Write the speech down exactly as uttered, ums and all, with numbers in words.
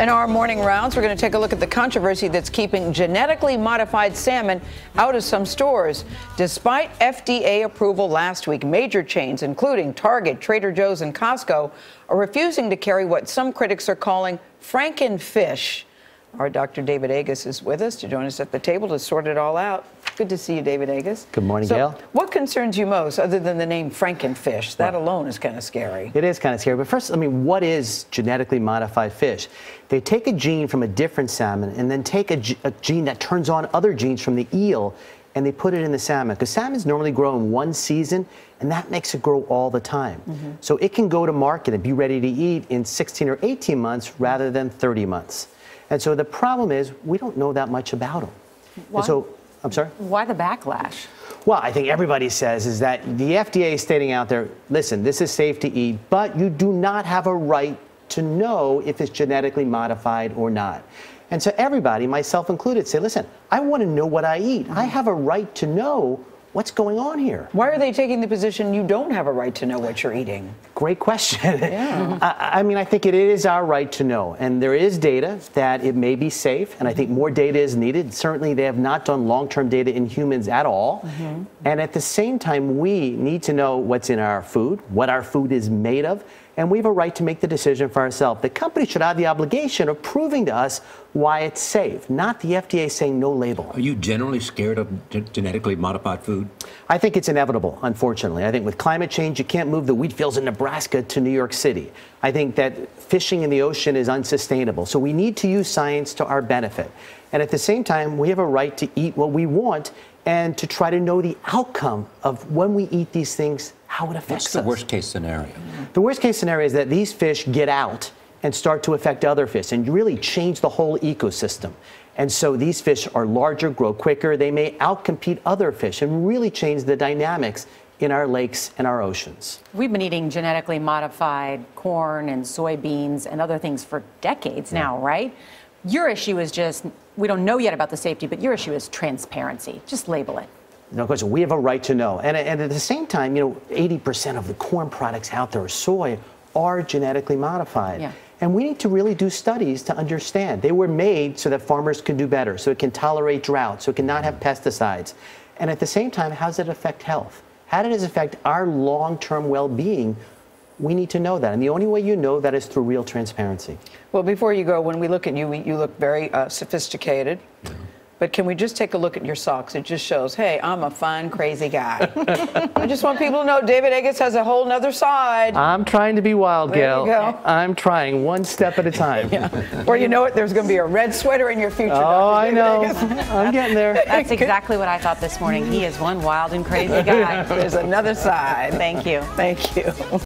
In our morning rounds, we're going to take a look at the controversy that's keeping genetically modified salmon out of some stores. Despite F D A approval last week, major chains, including Target, Trader Joe's, and Costco, are refusing to carry what some critics are calling Frankenfish. Our Doctor David Agus is with us to join us at the table to sort it all out. Good to see you, David Agus. Good morning, so, Gail. What concerns you most, other than the name Frankenfish? That well, alone is kind of scary. It is kind of scary. But first, I mean, what is genetically modified fish? They take a gene from a different salmon and then take a, a gene that turns on other genes from the eel, and they put it in the salmon. Because salmon's normally grow in one season, and that makes it grow all the time. Mm-hmm. So it can go to market and be ready to eat in sixteen or eighteen months rather than thirty months. And so the problem is we don't know that much about them. Why? And so, I'm sorry? Why the backlash? Well, I think everybody says is that the F D A is stating out there, listen, this is safe to eat, but you do not have a right to know if it's genetically modified or not. And so everybody, myself included, say, listen, I want to know what I eat. I have a right to know what's going on here. Why are they taking the position you don't have a right to know what you're eating? Great question. Yeah. I, I mean, I think it is our right to know. And there is data that it may be safe. And I think more data is needed. Certainly, they have not done long-term data in humans at all. Mm-hmm. And at the same time, we need to know what's in our food, what our food is made of. And we have a right to make the decision for ourselves. The company should have the obligation of proving to us why it's safe, not the F D A saying no label. Are you generally scared of genetically modified food? I think it's inevitable, unfortunately. I think with climate change, you can't move the wheat fields in Nebraska to New York City. I think that fishing in the ocean is unsustainable. So we need to use science to our benefit. And at the same time, we have a right to eat what we want and to try to know the outcome of when we eat these things, how it affects us. What's the worst case scenario? The worst case scenario is that these fish get out and start to affect other fish and really change the whole ecosystem. And so these fish are larger, grow quicker. They may outcompete other fish and really change the dynamics in our lakes and our oceans. We've been eating genetically modified corn and soybeans and other things for decades yeah. now, right? Your issue is just, we don't know yet about the safety, but your issue is transparency. Just label it. No question. We have a right to know. And, and at the same time, you know, eighty percent of the corn products out there, soy, are genetically modified. Yeah. And we need to really do studies to understand. They were made so that farmers can do better, so it can tolerate drought, so it cannot have pesticides. And at the same time, how does it affect health? How does it affect our long-term well-being? We need to know that. And the only way you know that is through real transparency. Well, before you go, when we look at you, we, you look very uh, sophisticated. Yeah. But can we just take a look at your socks? It just shows, hey, I'm a fun, crazy guy. I just want people to know David Agus has a whole nother side. I'm trying to be wild, Gail. I'm trying one step at a time. Yeah. Or you know what? There's going to be a red sweater in your future. Oh, I know. I'm getting there. That's exactly what I thought this morning. He is one wild and crazy guy. There's another side. Thank you. Thank you.